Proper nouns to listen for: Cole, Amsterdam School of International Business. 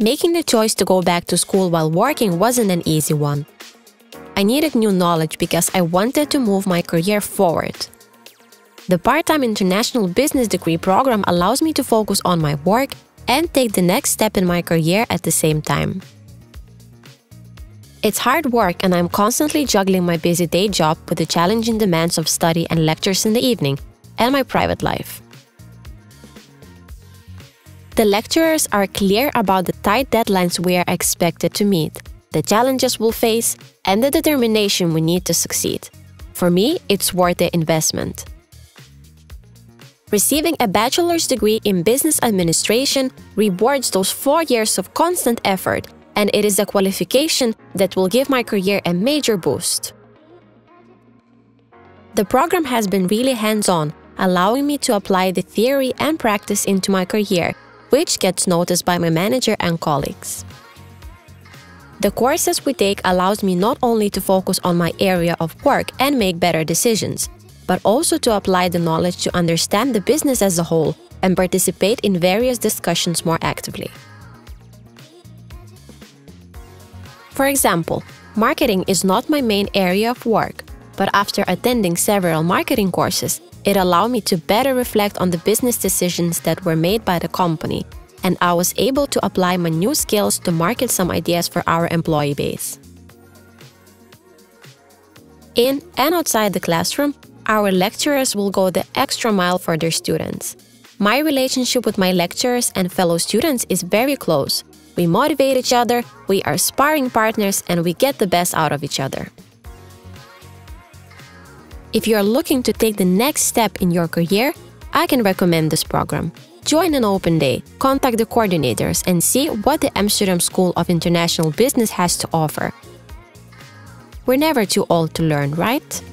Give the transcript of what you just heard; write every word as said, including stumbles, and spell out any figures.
Making the choice to go back to school while working wasn't an easy one. I needed new knowledge because I wanted to move my career forward. The part-time international business degree program allows me to focus on my work and take the next step in my career at the same time. It's hard work and I'm constantly juggling my busy day job with the challenging demands of study and lectures in the evening and my private life. The lecturers are clear about the tight deadlines we are expected to meet, the challenges we'll face, and the determination we need to succeed. For me, it's worth the investment. Receiving a bachelor's degree in business administration rewards those four years of constant effort, and it is a qualification that will give my career a major boost. The program has been really hands-on, allowing me to apply the theory and practice into my career, which gets noticed by my manager and colleagues. The courses we take allows me not only to focus on my area of work and make better decisions, but also to apply the knowledge to understand the business as a whole and participate in various discussions more actively. For example, marketing is not my main area of work, but after attending several marketing courses, it allowed me to better reflect on the business decisions that were made by the company, and I was able to apply my new skills to market some ideas for our employee base. In and outside the classroom, our lecturers will go the extra mile for their students. My relationship with my lecturers and fellow students is very close. We motivate each other, we are sparring partners, and we get the best out of each other. If you are looking to take the next step in your career, I can recommend this program. Join an open day, contact the coordinators, and see what the Amsterdam School of International Business has to offer. We're never too old to learn, right?